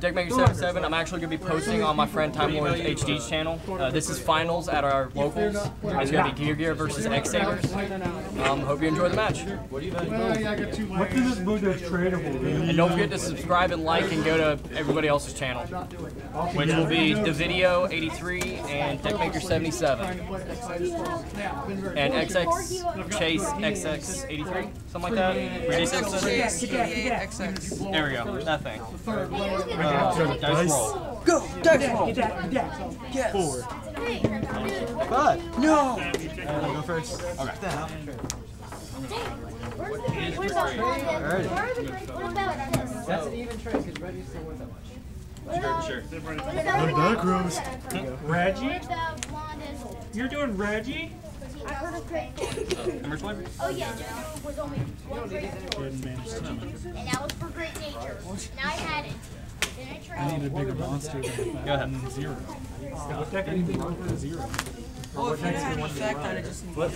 Deckmaker 77, I'm actually going to be posting on my friend Time Lord HD's channel. This is finals at our locals. It's going to be Gear Gear versus X Sabers. Hope you enjoy the match. What do you think? What does this move that's tradable mean? And don't forget to subscribe and like and go to everybody else's channel, which will be the video 83 and Deckmaker 77. And XX Chase XX83, something like that. XX Chase XX. There we go. That thing. Dice roll. Go! Dice roll! Yes! 4. 5. No! Go first. Okay. Alright. That's an even trade because red used to worth that much. Sure. That grows. Reggie? You're doing Reggie? I heard a great number 20? Oh yeah, there was only one great and that was for great nature. Now I had it. Then I tried. I need a bigger monster than 0. What deck do you need for 0? Oh, if I had a deck that I just needed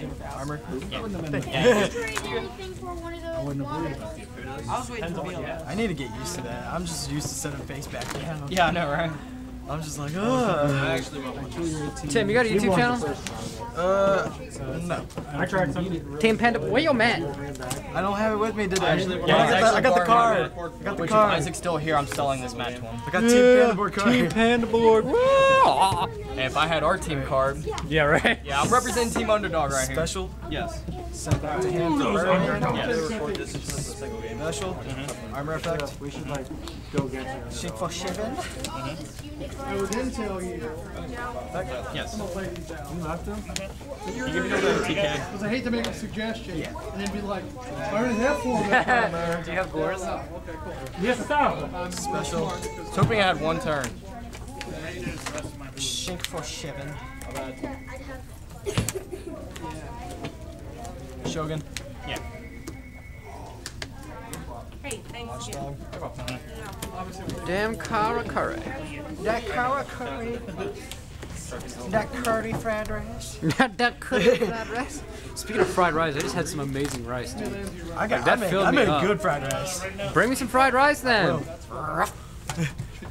it. Armor? Yeah. I wouldn't have traded anything for one of those. I was waiting for you. I need to get used to that. I'm just used to setting face back down. Yeah, I know, right? I'm just like, ugh. Tim, you got a YouTube channel? No. I tried something. Team Panda, where your man? I don't have it with me today. I got the card. I got the card. Isaac's still here. I'm selling this match to him. I got Team Panda Board card. Team Panda Board. And if I had our team card. Yeah, right? Yeah, I'm representing Team Underdog right here. Special? Yes. Send that to him. This is just a single game. Special. Armor effect. We should like go get her. Shake for Shivan. I would tell you. Yes. You left him? You give me another TK. Because I hate to make a suggestion and then be like, I already have 4 of them. Do you have Boris? Okay, cool. Yes, sir. Special. I was hoping I had one turn. Shake for Shivan. Shogun? Yeah. Hey, thank you. Damn curry. That curry. That curry fried rice. That curry fried rice. Speaking of fried rice, I just had some amazing rice, dude. I got that filled me up. I made a good fried rice. Bring me some fried rice then.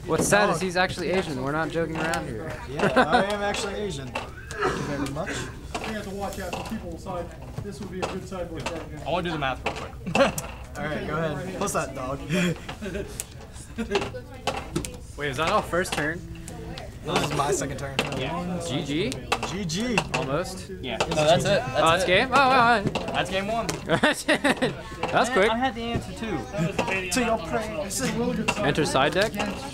What's sad is he's actually Asian. We're not joking around here. Yeah, I am actually Asian. Thank you very much. I think I have to watch out for people inside. This would be a good sideboard card game. I want to do the math real quick. Alright, go ahead. Plus that dog. Wait, is that all first turn? No, this is my second turn. Yeah. GG? GG. Almost. Yeah. No, that's it. That's game? Oh, wow. That's game 1. That's quick. I had the answer too. To your prayers. Enter side deck?